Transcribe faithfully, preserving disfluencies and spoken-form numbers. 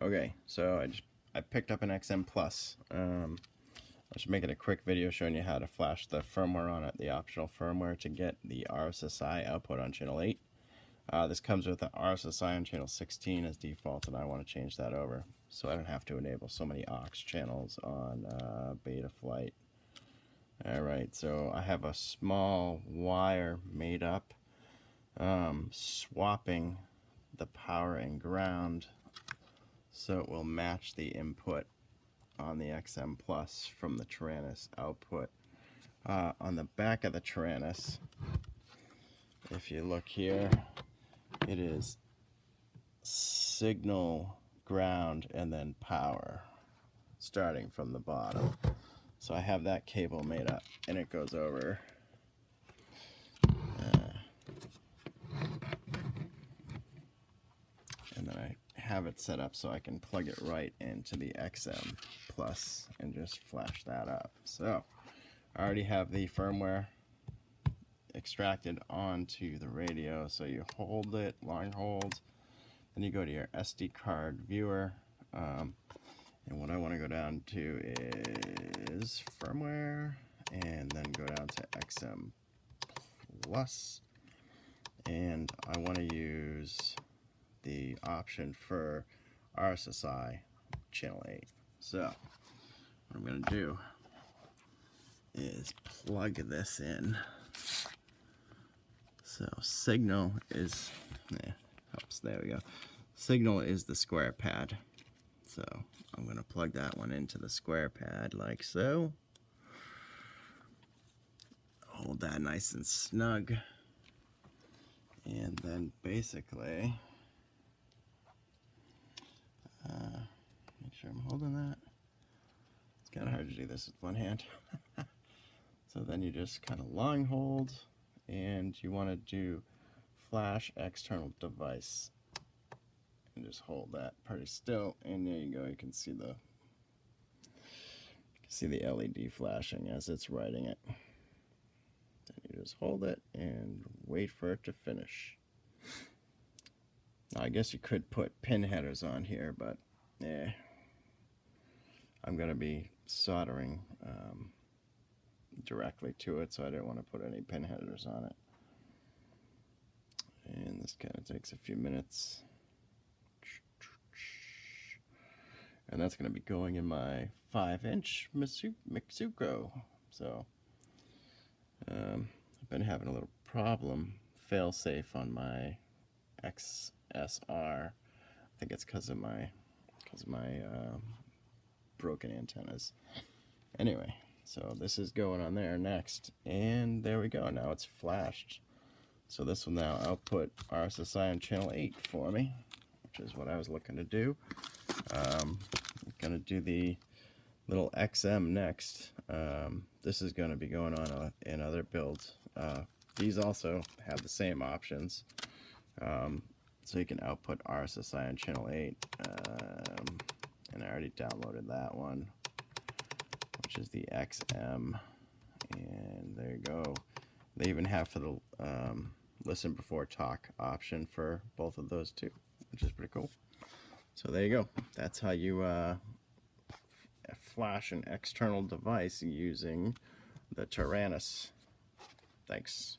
Okay, so I just I picked up an X M Plus. Um, I should make it a quick video showing you how to flash the firmware on it, the optional firmware to get the R S S I output on channel eight. Uh, this comes with the R S S I on channel sixteen as default, and I want to change that over so I don't have to enable so many aux channels on uh, Betaflight. Alright, so I have a small wire made up um, swapping the power and ground so it will match the input on the X M Plus from the Taranis output. Uh, on the back of the Taranis, if you look here, it is signal, ground, and then power, starting from the bottom. So I have that cable made up, and it goes over. Uh, and then I have it set up so I can plug it right into the X M Plus and just flash that up. So I already have the firmware extracted onto the radio, so you hold it, long hold, then you go to your S D card viewer, um, and what I want to go down to is firmware, and then go down to X M Plus, and I want to use the option for R S S I channel eight. So what I'm going to do is plug this in. So signal is eh, helps. There we go. Signal is the square pad. So I'm going to plug that one into the square pad like so. Hold that nice and snug, and then basically. Uh, make sure I'm holding that. It's kind of hard to do this with one hand. So then you just kind of long hold, and you want to do flash external device, and just hold that pretty still, and there you go. You can see the you can see the L E D flashing as it's writing it. Then you just hold it and wait for it to finish. I guess you could put pin headers on here, but eh, I'm going to be soldering um, directly to it, so I didn't want to put any pin headers on it. And this kind of takes a few minutes. And that's going to be going in my five inch Mitsuco. So, um, I've been having a little problem, fail-safe on my X S R. I think it's because of my because of my um, broken antennas. Anyway, so this is going on there next, and there we go. Now it's flashed. So this will now output R S S I on channel eight for me, which is what I was looking to do. Um, I'm gonna do the little X M next. Um, this is gonna be going on uh, in other builds. Uh, these also have the same options. Um, so you can output R S S I on channel eight, um, and I already downloaded that one, which is the X M, and there you go. They even have for the um, listen before talk option for both of those two, which is pretty cool. So there you go. That's how you uh, flash an external device using the Taranis. Thanks.